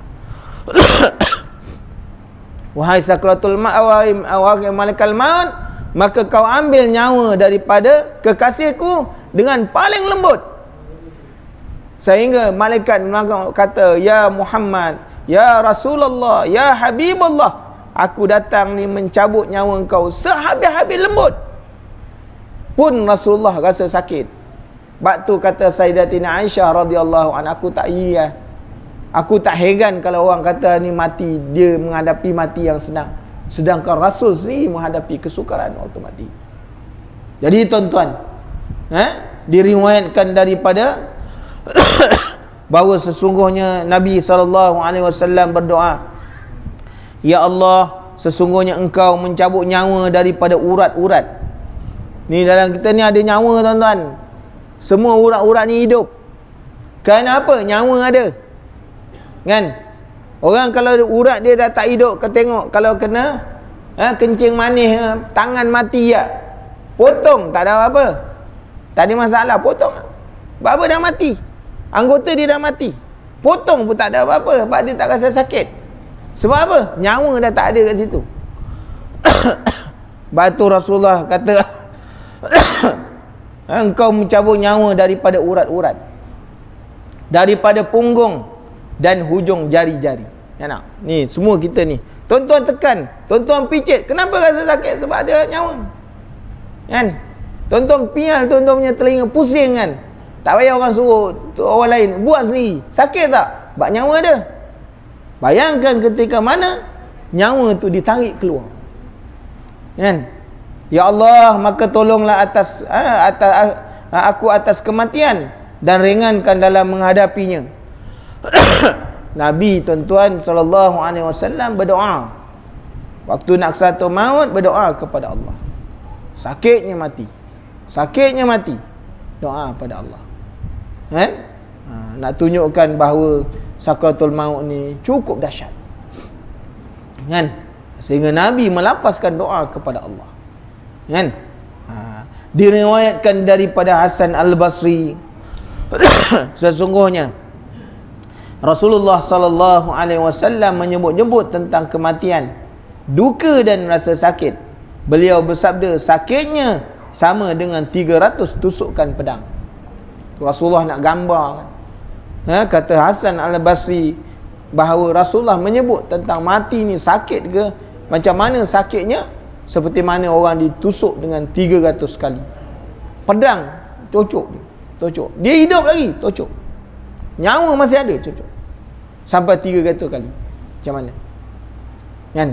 Wahai Sakratul Maut, wahai Malakal Maut, maka kau ambil nyawa daripada kekasihku dengan paling lembut. Sehingga malaikat kata, ya Muhammad, ya Rasulullah, ya Habibullah, aku datang ni mencabut nyawa engkau sehabis-habis lembut. Pun Rasulullah rasa sakit. Batu kata Sayyidatina Aisyah radhiyallahu anha, aku tak iya. Aku tak heran kalau orang kata ni mati, dia menghadapi mati yang senang. Sedangkan Rasul sendiri menghadapi kesukaran waktu mati. Jadi tuan-tuan, eh, diriwayatkan daripada bahawa sesungguhnya Nabi sallallahu alaihi wasallam berdoa, ya Allah, sesungguhnya engkau mencabut nyawa daripada urat-urat. Ni dalam kita ni ada nyawa tuan-tuan. Semua urat-urat ni hidup. Kerana apa? Nyawa ada. Kan? Orang kalau urat dia dah tak hidup, kau tengok kalau kena ha, kencing manis, tangan mati ya. Potong tak ada apa-apa. Tak ada masalah, potong. Sebab apa dah mati? Anggota dia dah mati. Potong pun tak ada apa-apa sebab dia tak rasa sakit. Sebab apa? Nyawa dah tak ada kat situ. Batu Rasulullah kata, engkau mencabut nyawa daripada urat-urat, daripada punggung dan hujung jari-jari. Enak. Ni semua kita ni. Tuan-tuan tekan, tuan-tuan picit. Kenapa rasa sakit? Sebab ada nyawa. Kan? Tuan-tuan pial tuan-tuan punya telinga pusing kan. Tak payah orang suruh orang lain, buat sendiri. Sakit tak? Sebab nyawa ada. Bayangkan ketika mana nyawa tu ditarik keluar. Kan? Ya Allah, maka tolonglah atas, ha, atas ha, aku atas kematian dan ringankan dalam menghadapinya. Nabi tuan-tuan sallallahu alaihi wasallam berdoa. Waktu nak sakratul maut berdoa kepada Allah. Sakitnya mati. Sakitnya mati. Doa pada Allah. Kan? Ha, nak tunjukkan bahawa sakratul maut ni cukup dahsyat. Kan? Sehingga Nabi melafazkan doa kepada Allah. Kan? Ha, diriwayatkan daripada Hasan Al-Basri sesungguhnya Rasulullah sallallahu alaihi wasallam menyebut-nyebut tentang kematian, duka dan rasa sakit. Beliau bersabda, sakitnya sama dengan tiga ratus tusukan pedang. Rasulullah nak gambar kan? Ha, kata Hasan Al-Basri bahawa Rasulullah menyebut tentang mati ni sakit ke, macam mana sakitnya, seperti mana orang ditusuk dengan tiga ratus kali pedang, cocok dia cocok, dia hidup lagi, cocok, nyawa masih ada, cocok sampai tiga ratus kali. Macam mana kan?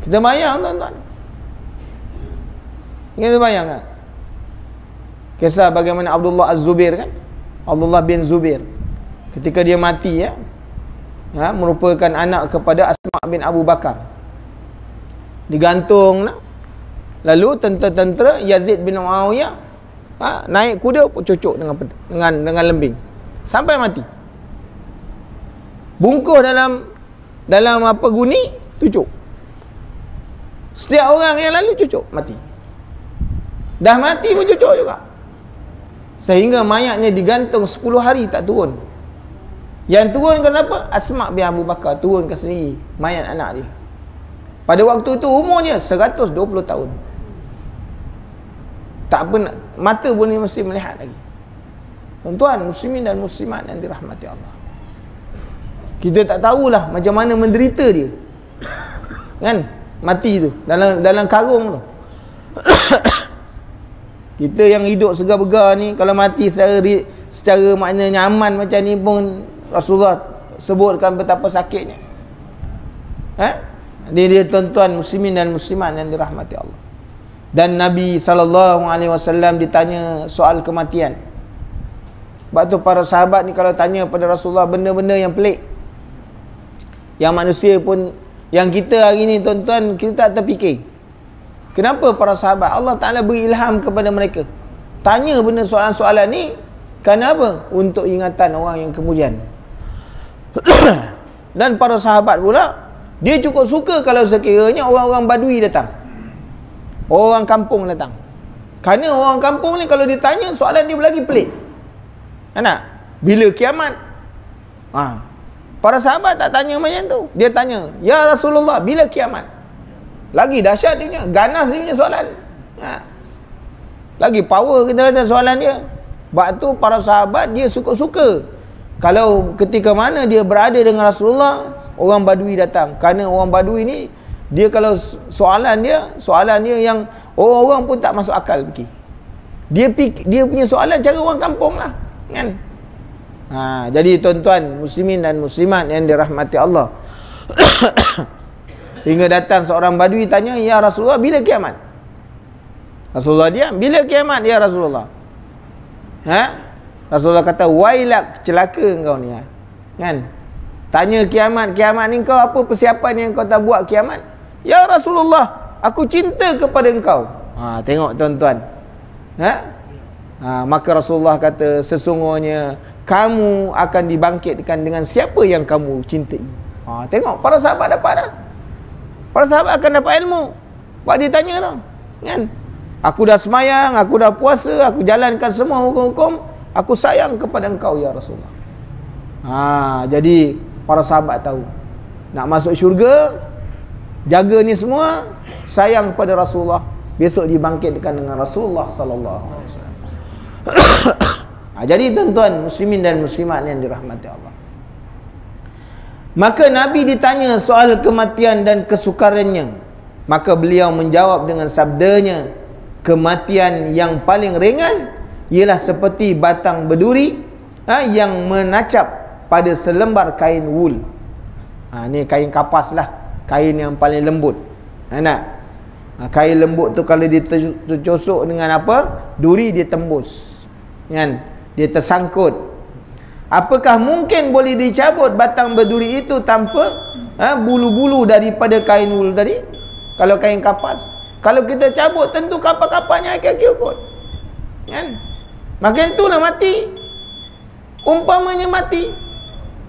Kita bayang tuan-tuan, kita bayang kan kisah bagaimana Abdullah Az-Zubir kan, Abdullah bin Zubir, ketika dia mati ya, ha, merupakan anak kepada Asma' bin Abu Bakar, digantung. Lalu tentera-tentera Yazid bin Muawiyah ha, naik kuda pun cocok dengan, dengan dengan lembing sampai mati. Bungkus dalam dalam apa guni, cucuk. Setiap orang yang lalu cucuk, mati. Dah mati pun cucuk juga. Sehingga mayatnya digantung sepuluh hari tak turun. Yang turun kenapa? Asma' bin Abu Bakar turun ke sendiri mayat anak dia. Pada waktu itu umurnya seratus dua puluh tahun. Tak pernah, mata pun mesti melihat lagi. Tuan-tuan, muslimin dan muslimat yang dirahmati Allah. Kita tak tahulah macam mana menderita dia. Kan? Mati tu dalam dalam karung tu. Kita yang hidup segar-begar ni kalau mati secara secara maknanya aman macam ni pun Rasulullah sebutkan betapa sakitnya. Ha? Ini dia tuan-tuan muslimin dan muslimat yang dirahmati Allah. Dan Nabi sallallahu alaihi wasallam ditanya soal kematian. Sebab tu para sahabat ni kalau tanya pada Rasulullah benda-benda yang pelik, yang manusia pun, yang kita hari ni tuan-tuan, kita tak terfikir. Kenapa para sahabat? Allah Ta'ala beri ilham kepada mereka. Tanya benda soalan-soalan ni, kerana apa? Untuk ingatan orang yang kemudian. Dan para sahabat pula, dia cukup suka kalau sekiranya orang-orang badui datang, orang kampung datang. Kerana orang kampung ni kalau ditanya, soalan dia lagi pelik. Anak, bila kiamat? Ha. Para sahabat tak tanya macam tu. Dia tanya, ya Rasulullah, bila kiamat? Lagi dahsyat dia punya, ganas dia punya soalan. Ha. Lagi power kita kata soalan dia. Sebab tu para sahabat dia suka-suka kalau ketika mana dia berada dengan Rasulullah, orang badui datang. Kerana orang badui ni, dia kalau soalan dia, soalan dia yang orang-orang pun tak masuk akal fikir. Dia pik, dia punya soalan cara orang kampung lah, kan? Ha, jadi tuan-tuan muslimin dan muslimat yang dirahmati Allah, sehingga datang seorang badui tanya, ya Rasulullah, bila kiamat? Rasulullah diam. Bila kiamat ya Rasulullah? Ha? Rasulullah kata, wailak, celaka engkau ni, kan? Tanya kiamat, kiamat ni kau apa persiapan yang kau tak buat kiamat? Ya Rasulullah, aku cinta kepada engkau. Ha, tengok tuan-tuan. Ha? Ha, maka Rasulullah kata, sesungguhnya kamu akan dibangkitkan dengan siapa yang kamu cintai. Ha, tengok para sahabat dapat dah. Para sahabat akan dapat ilmu. Buat dia tanya tau, kan? Aku dah semayang, aku dah puasa, aku jalankan semua hukum-hukum, aku sayang kepada engkau ya Rasulullah. Ha, jadi para sahabat tahu, nak masuk syurga, jaga ni semua, sayang kepada Rasulullah, besok dibangkitkan dengan Rasulullah sallallahu alaihi wasallam. Jadi tuan-tuan muslimin dan muslimat yang dirahmati Allah, maka Nabi ditanya soal kematian dan kesukarannya, maka beliau menjawab dengan sabdanya, kematian yang paling ringan ialah seperti batang berduri ha, yang menacap pada selembar kain wool. Ha, ni kain kapas lah, kain yang paling lembut. Ha, nak? Ha, kain lembut tu kalau dicosok dengan apa? Duri, dia tembus, kan? Dia tersangkut. Apakah mungkin boleh dicabut batang berduri itu tanpa bulu-bulu ha, daripada kain wool tadi? Kalau kain kapas, kalau kita cabut tentu kapal-kapalnya akan ikut, kan? Makin tu lah mati. Umpamanya mati,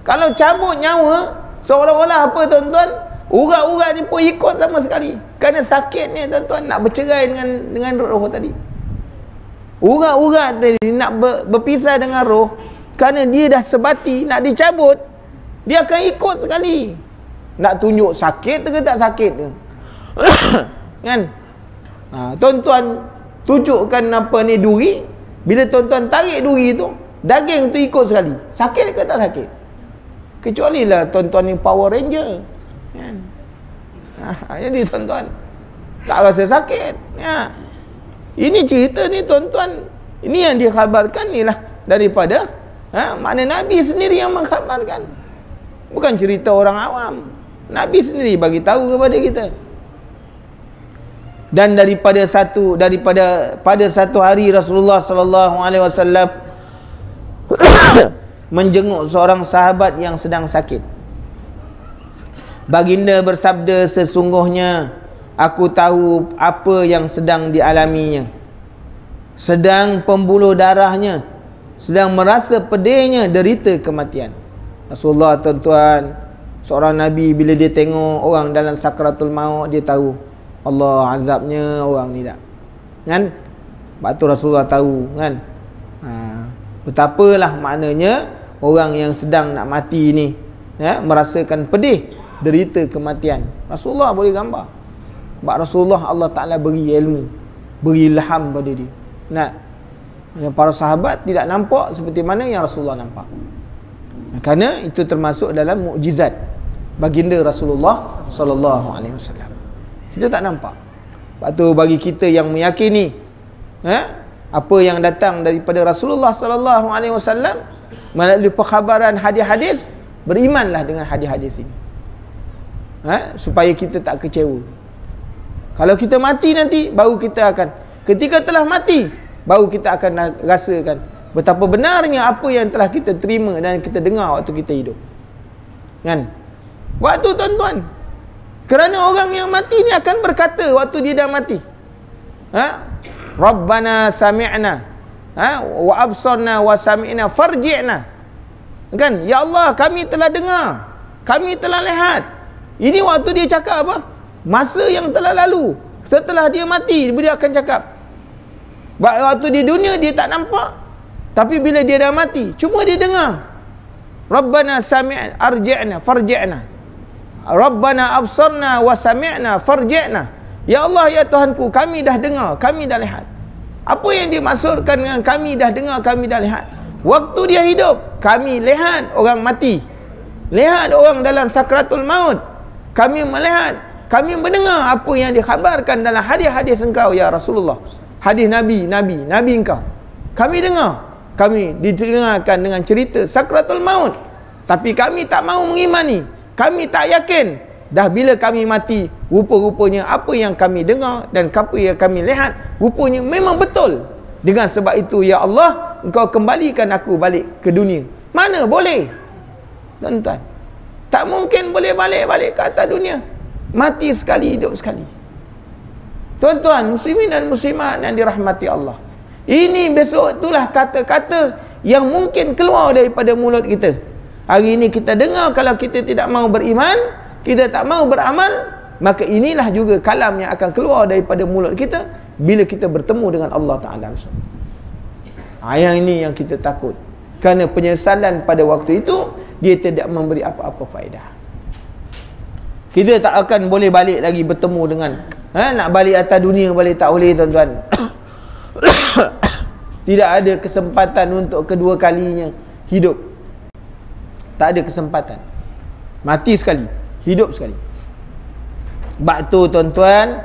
kalau cabut nyawa, seolah-olah apa tuan-tuan, urat-urat ni pun ikut sama sekali. Kerana sakitnya tuan-tuan, nak bercerai dengan dengan roh tadi, urat-urat tadi nak ber, berpisah dengan roh. Kerana dia dah sebati, nak dicabut, dia akan ikut sekali. Nak tunjuk sakit ke tak sakit ke, kan? Ha, tuan-tuan tunjukkan apa ni duri, bila tuan-tuan tarik duri tu, daging tu ikut sekali. Sakit ke tak sakit? Kecuali lah tuan-tuan ni Power Ranger, kan? Ha, jadi tuan-tuan tak rasa sakit ya. Ini cerita ni tuan-tuan, ini yang dikhabarkan ni lah daripada ha, makna Nabi sendiri yang mengkhabarkan, bukan cerita orang awam. Nabi sendiri bagi tahu kepada kita. Dan daripada satu daripada pada satu hari Rasulullah sallallahu alaihi wasallam menjenguk seorang sahabat yang sedang sakit. Baginda bersabda, sesungguhnya aku tahu apa yang sedang dialaminya, sedang pembuluh darahnya, sedang merasa pedihnya derita kematian. Rasulullah tuan-tuan, seorang Nabi, bila dia tengok orang dalam sakratul maut, dia tahu Allah azabnya orang ni dah, kan? Sebab tu Rasulullah tahu, kan? Haa, betapalah maknanya orang yang sedang nak mati ni ya, merasakan pedih derita kematian. Rasulullah boleh gambar. Sebab Rasulullah Allah Ta'ala beri ilmu, beri ilham pada dia. Nak, para sahabat tidak nampak seperti mana yang Rasulullah nampak. Kerana itu termasuk dalam mukjizat baginda Rasulullah sallallahu alaihi wasallam. Kita tak nampak. Sebab tu bagi kita yang meyakini ya, apa yang datang daripada Rasulullah sallallahu alaihi wasallam melalui perkhabaran hadis-hadis, berimanlah dengan hadis-hadis ini. Ha? Supaya kita tak kecewa. Kalau kita mati nanti, baru kita akan, ketika telah mati, baru kita akan rasakan betapa benarnya apa yang telah kita terima dan kita dengar waktu kita hidup, kan? Waktu tuan-tuan, kerana orang yang mati ni akan berkata waktu dia dah mati, ha? Rabbana sami'na ha, wa absarna wa sami'na farji'na. kan, ya Allah, kami telah dengar, kami telah lihat. Ini waktu dia cakap apa? Masa yang telah lalu. Setelah dia mati, dia akan cakap. Waktu di dunia dia tak nampak, tapi bila dia dah mati, cuma dia dengar. Rabbana sami'na arji'na farji'na. Rabbana absarna wa sami'na farji'na. Ya Allah, ya Tuhanku, kami dah dengar, kami dah lihat. Apa yang dimaksudkan dengan kami dah dengar, kami dah lihat? Waktu dia hidup, kami lihat orang mati, lihat orang dalam sakratul maut. Kami melihat, kami mendengar apa yang dikhabarkan dalam hadis-hadis engkau, ya Rasulullah. Hadis Nabi, Nabi, Nabi engkau. Kami dengar, kami didengarkan dengan cerita sakratul maut. Tapi kami tak mau mengimani, kami tak yakin. Dah bila kami mati, rupa-rupanya apa yang kami dengar dan apa yang kami lihat, rupanya memang betul. Dengan sebab itu, ya Allah, engkau kembalikan aku balik ke dunia. Mana boleh? Tuan-tuan, tak mungkin boleh balik-balik ke atas dunia. Mati sekali, hidup sekali. Tuan-tuan, muslimin dan muslimat yang dirahmati Allah, ini besok itulah kata-kata yang mungkin keluar daripada mulut kita. Hari ini kita dengar, kalau kita tidak mau beriman, kita tak mau beramal, maka inilah juga kalam yang akan keluar daripada mulut kita bila kita bertemu dengan Allah Ta'ala. Ayat ini yang kita takut, kerana penyesalan pada waktu itu dia tidak memberi apa-apa faedah. Kita tak akan boleh balik lagi bertemu dengan ha? Nak balik atas dunia balik tak boleh, tuan-tuan. Tidak ada kesempatan untuk kedua kalinya hidup. Tak ada kesempatan. Mati sekali, hidup sekali. Sebab tu, tuan-tuan,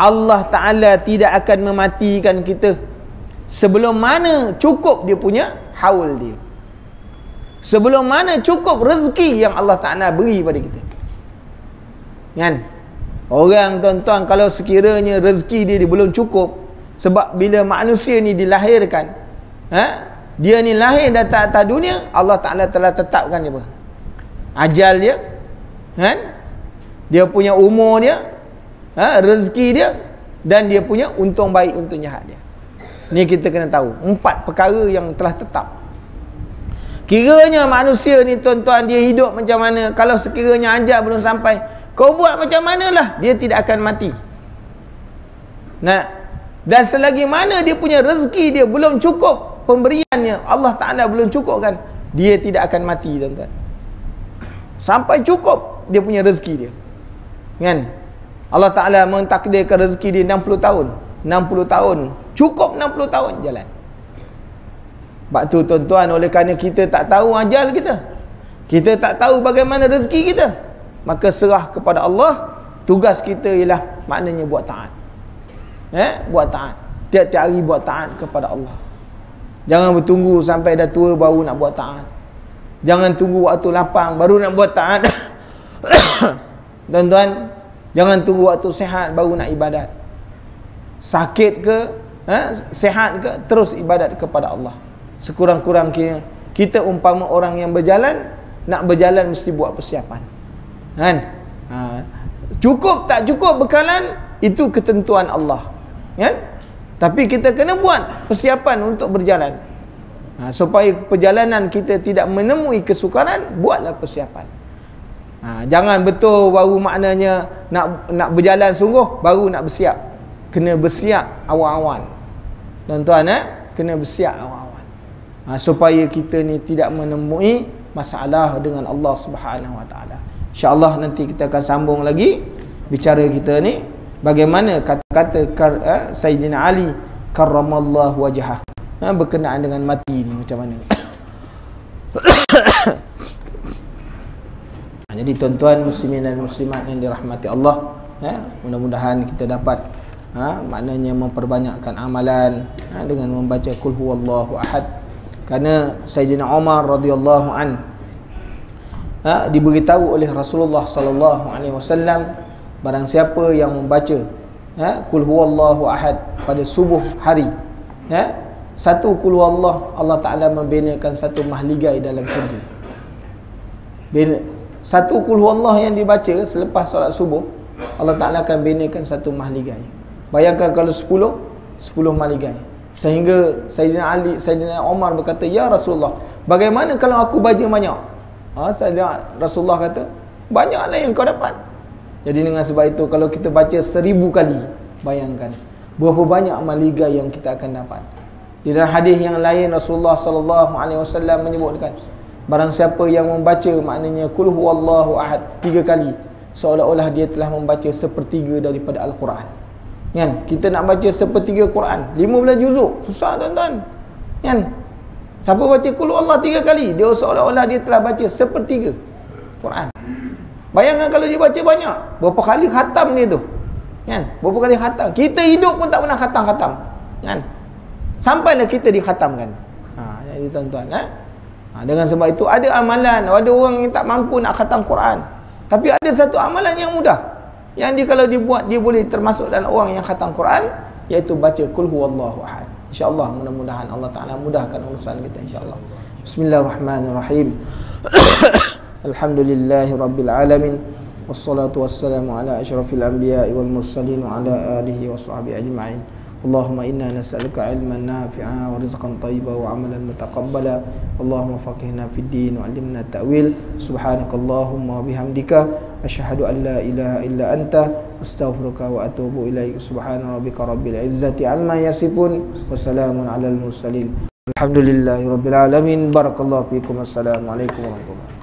Allah Ta'ala tidak akan mematikan kita sebelum mana cukup dia punya haul dia, sebelum mana cukup rezeki yang Allah Ta'ala beri pada kita. Kan? Orang, tuan-tuan, kalau sekiranya rezeki dia, dia belum cukup, sebab bila manusia ni dilahirkan, ha? Dia ni lahir datang atas dunia, Allah Ta'ala telah tetapkan dia apa? Ajal dia, kan? Dia punya umur dia, ha? Rezeki dia, dan dia punya untung baik, untung jahat dia. Ni kita kena tahu empat perkara yang telah tetap. Kiranya manusia ni, tuan-tuan, dia hidup macam mana, kalau sekiranya ajal belum sampai, kau buat macam manalah, dia tidak akan mati. Nah, dan selagi mana dia punya rezeki dia belum cukup, pemberiannya Allah Ta'ala belum cukupkan, dia tidak akan mati, tuan-tuan, sampai cukup dia punya rezeki dia. Kan? Allah Ta'ala mentakdirkan rezeki dia enam puluh tahun. enam puluh tahun. Cukup enam puluh tahun jalan. Sebab tu, tuan-tuan, oleh kerana kita tak tahu ajal kita, kita tak tahu bagaimana rezeki kita, maka serah kepada Allah. Tugas kita ialah maknanya buat taat. Eh? Buat taat. Tiap-tiap hari buat taat kepada Allah. Jangan bertunggu sampai dah tua baru nak buat taat. Jangan tunggu waktu lapang baru nak buat taat. Tuan-tuan, jangan tunggu waktu sihat baru nak ibadat. Sakit ke, ha? Sihat ke, terus ibadat kepada Allah. Sekurang-kurangnya kita umpama orang yang berjalan, nak berjalan mesti buat persiapan, kan? Ha. Cukup tak cukup bekalan, itu ketentuan Allah, kan? Tapi kita kena buat persiapan untuk berjalan, ha, supaya perjalanan kita tidak menemui kesukaran. Buatlah persiapan. Ha, jangan betul baru maknanya nak nak berjalan sungguh baru nak bersiap. Kena bersiap awal-awal, tuan-tuan, eh? Kena bersiap awal-awal, ha, supaya kita ni tidak menemui masalah dengan Allah Subhanahu Wa Taala. InsyaAllah nanti kita akan sambung lagi bicara kita ni, bagaimana kata-kata eh, Sayyidina Ali karramallahu wajhah, ha, berkenaan dengan mati ni macam mana. Jadi, tuan-tuan, muslimin dan muslimat yang dirahmati Allah, eh, mudah-mudahan kita dapat ha, maknanya memperbanyakkan amalan ha, dengan membaca Kulhu Wallahu Ahad. Kerana Sayyidina Omar radhiyallahu an ha, diberitahu oleh Rasulullah sallallahu alaihi wasallam, barang siapa yang membaca ha, Kulhu Wallahu Ahad pada subuh hari, ha, satu Kulhu Allah, Allah Ta'ala membinakan satu mahligai dalam syurga. Bina satu Kulhu Allah yang dibaca selepas solat subuh, Allah Ta'ala akan binakan satu mahligai. Bayangkan kalau sepuluh, sepuluh mahligai. Sehingga Sayyidina Ali, Sayyidina Omar berkata, ya Rasulullah, Bagaimana kalau aku baca banyak? Ha, saya Rasulullah kata, banyaklah yang kau dapat. Jadi dengan sebab itu, kalau kita baca seribu kali, bayangkan berapa banyak maliga yang kita akan dapat. Di dalam hadis yang lain, Rasulullah sallallahu alaihi wasallam menyebutkan, barang siapa yang membaca, maknanya Kulhu Wallahu Ahad tiga kali, seolah-olah dia telah membaca sepertiga daripada Al-Quran. Kan? Kita nak baca sepertiga Quran, lima belas juzuk, susah tuan-tuan. Kan? Siapa baca Kulhu Allah tiga kali, dia seolah-olah dia telah baca sepertiga Quran. Bayangkan kalau dia baca banyak, berapa kali khatam dia tu, kan? Berapa kali khatam. Kita hidup pun tak pernah khatam-khatam, kan? Sampailah kita dikhatamkan. Ha, jadi tuan-tuan, eh? ha, dengan sebab itu ada amalan, ada orang yang tak mampu nak khatam Quran, tapi ada satu amalan yang mudah, yang dia kalau dibuat, dia boleh termasuk dalam orang yang khatam Quran, iaitu baca Qul Huwallahu Ahad. InsyaAllah, mudah-mudahan Allah Ta'ala mudahkan urusan kita, insyaAllah. Bismillahirrahmanirrahim. Alhamdulillahi Rabbil Alamin. Wassalatu wassalamu ala asyrafil anbiya wal mursalin wa ala alihi wa sahbihi ajma'in. Allahumma inna nas'aluka ilman nafi'a wa rizqan thayyiban wa 'amalan mutaqabbala. Allahumma faqihna fid din wa 'allimna ta'wil. Subhanakallahumma wa bihamdika asyhadu an la ilaha illa anta astaghfiruka wa atubu ilaik. Subhanarabbika rabbil izzati amma yasifun wa salamun 'alal mursalin. Alhamdulillahi Rabbil Alamin. Barakallahu fiikum. Assalamu alaikum warahmatullahi wabarakatuh.